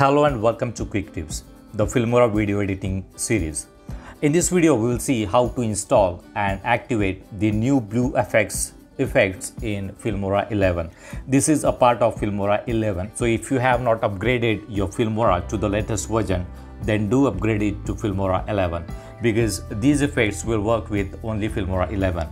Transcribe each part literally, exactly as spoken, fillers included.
Hello and welcome to Quick Tips, the Filmora video editing series. In this video, we will see how to install and activate the NewBlue F X effects in Filmora eleven. This is a part of Filmora eleven. So if you have not upgraded your Filmora to the latest version, then do upgrade it to Filmora eleven because these effects will work with only Filmora eleven.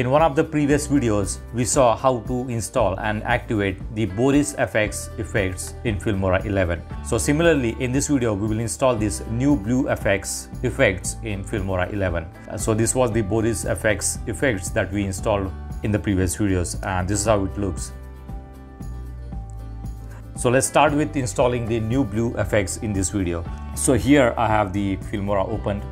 In one of the previous videos, we saw how to install and activate the Boris F X effects in Filmora eleven. So similarly, in this video, we will install this NewBlue F X effects in Filmora eleven. So this was the Boris F X effects that we installed in the previous videos, and this is how it looks. So let's start with installing the NewBlue F X in this video. So here I have the Filmora opened.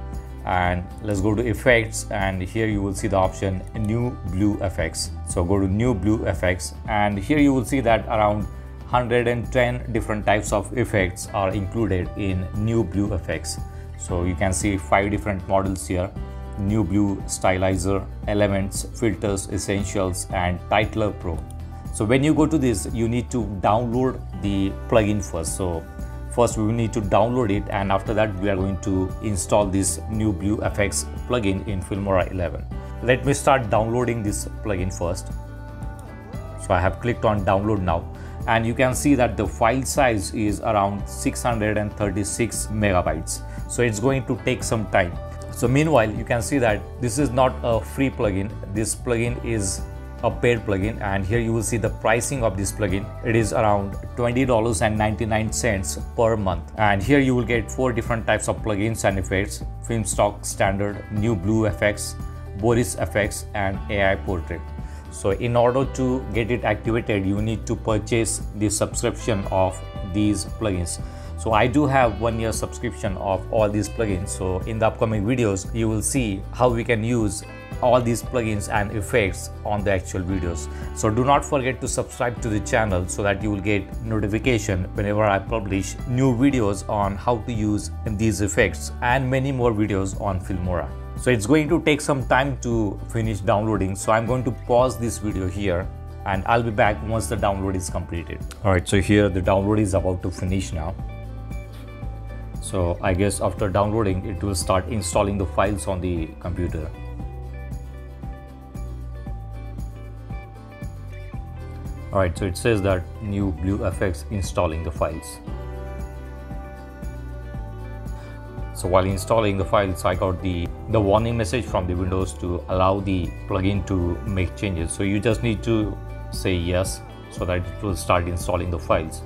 And let's go to effects, and here you will see the option NewBlue F X. So go to NewBlue F X, and here you will see that around one hundred ten different types of effects are included in NewBlue F X. So you can see five different models here: NewBlue, Stylizer, Elements, Filters, Essentials, and Titler Pro. So when you go to this, you need to download the plugin first. So first, we will need to download it, and after that, we are going to install this NewBlue F X plugin in Filmora eleven. Let me start downloading this plugin first. So I have clicked on download now, and you can see that the file size is around six hundred thirty-six megabytes. So it's going to take some time. So meanwhile, you can see that this is not a free plugin. This plugin is a paid plugin, and here you will see the pricing of this plugin. It is around twenty dollars and ninety-nine cents per month, and here you will get four different types of plugins and effects: Filmstock, Standard, NewBlue F X, Boris F X, and A I Portrait. So in order to get it activated, you need to purchase the subscription of these plugins. So I do have one year subscription of all these plugins. So in the upcoming videos, you will see how we can use all these plugins and effects on the actual videos. So do not forget to subscribe to the channel so that you will get notification whenever I publish new videos on how to use these effects and many more videos on Filmora. So it's going to take some time to finish downloading. So I'm going to pause this video here, and I'll be back once the download is completed. All right, so here the download is about to finish now. So I guess after downloading, it will start installing the files on the computer. Alright, so it says that NewBlue F X installing the files. So while installing the files, I got the, the warning message from the Windows to allow the plugin to make changes. So you just need to say yes so that it will start installing the files.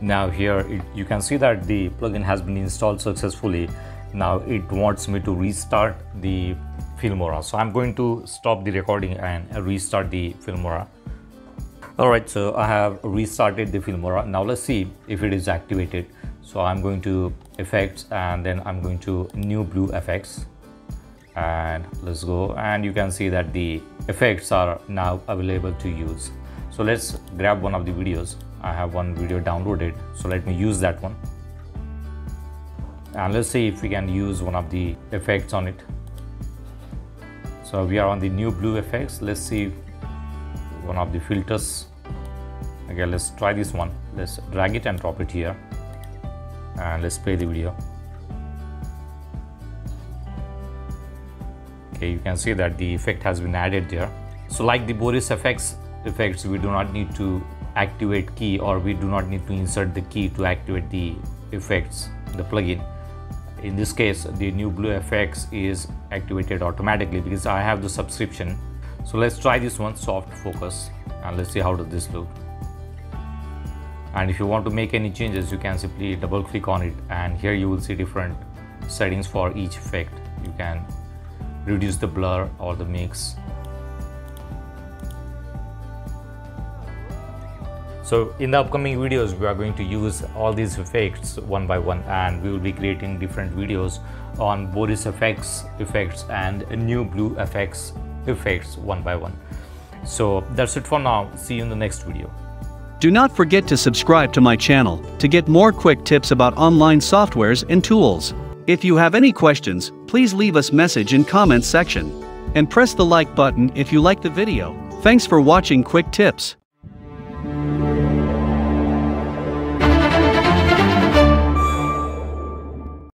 Now here it, you can see that the plugin has been installed successfully. Now it wants me to restart the Filmora. So I'm going to stop the recording and restart the Filmora. All right, so I have restarted the Filmora. Now let's see if it is activated. So I'm going to effects, and then I'm going to NewBlue F X, and let's go, and you can see that the effects are now available to use. So let's grab one of the videos. I have one video downloaded, so let me use that one, and let's see if we can use one of the effects on it. So we are on the NewBlue F X. Let's see one of the filters. Okay, let's try this one. Let's drag it and drop it here, and let's play the video. Okay, you can see that the effect has been added there. So like the Boris F X effects, we do not need to activate key, or we do not need to insert the key to activate the effects, the plugin. In this case, the NewBlue F X is activated automatically because I have the subscription. So let's try this one, soft focus, and let's see how does this look. And if you want to make any changes, you can simply double click on it, and here you will see different settings for each effect. You can reduce the blur or the mix. So in the upcoming videos, we are going to use all these effects one by one, and we will be creating different videos on Boris F X effects and NewBlue F X effects one by one. So that's it for now. See you in the next video. Do not forget to subscribe to my channel to get more quick tips about online softwares and tools. If you have any questions, please leave us a message in comments section, and press the like button if you like the video. Thanks for watching Quick Tips.